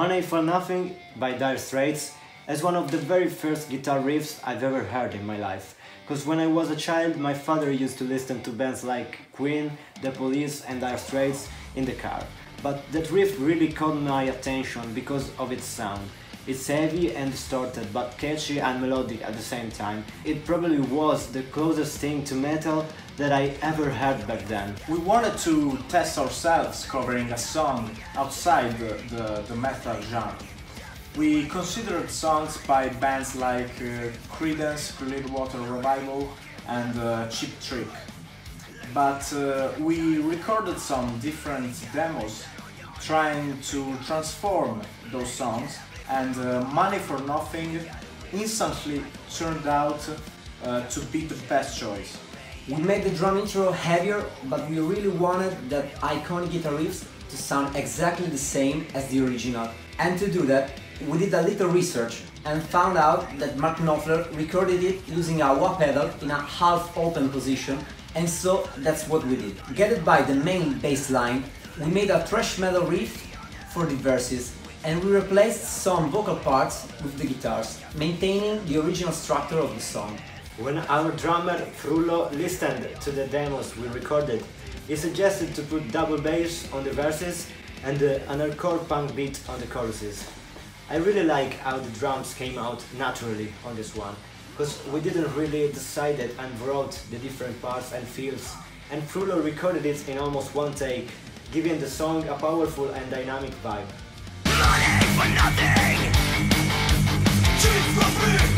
Money For Nothing by Dire Straits as one of the very first guitar riffs I've ever heard in my life, because when I was a child my father used to listen to bands like Queen, The Police and Dire Straits in the car, but that riff really caught my attention because of its sound. It's heavy and distorted, but catchy and melodic at the same time. It probably was the closest thing to metal that I ever heard back then. We wanted to test ourselves covering a song outside the metal genre. We considered songs by bands like Creedence Clearwater Revival and Cheap Trick, but we recorded some different demos trying to transform those songs, and Money For Nothing instantly turned out to be the best choice. We made the drum intro heavier, but we really wanted that iconic guitar riffs to sound exactly the same as the original. And to do that, we did a little research and found out that Mark Knopfler recorded it using a wah pedal in a half-open position, and so that's what we did. Guided by the main bass line, we made a thrash metal riff for the verses, and we replaced some vocal parts with the guitars, maintaining the original structure of the song. When our drummer Frullo listened to the demos we recorded, he suggested to put double bass on the verses and an hardcore punk beat on the choruses. I really like how the drums came out naturally on this one, because we didn't really decide it and wrote the different parts and feels, and Frullo recorded it in almost one take, giving the song a powerful and dynamic vibe. Money for nothing.